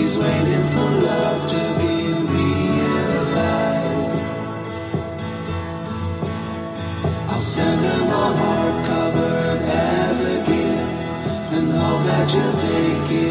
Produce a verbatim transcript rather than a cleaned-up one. She's waiting for love to be realized. I'll send her my heart covered as a gift and hope that you'll take it.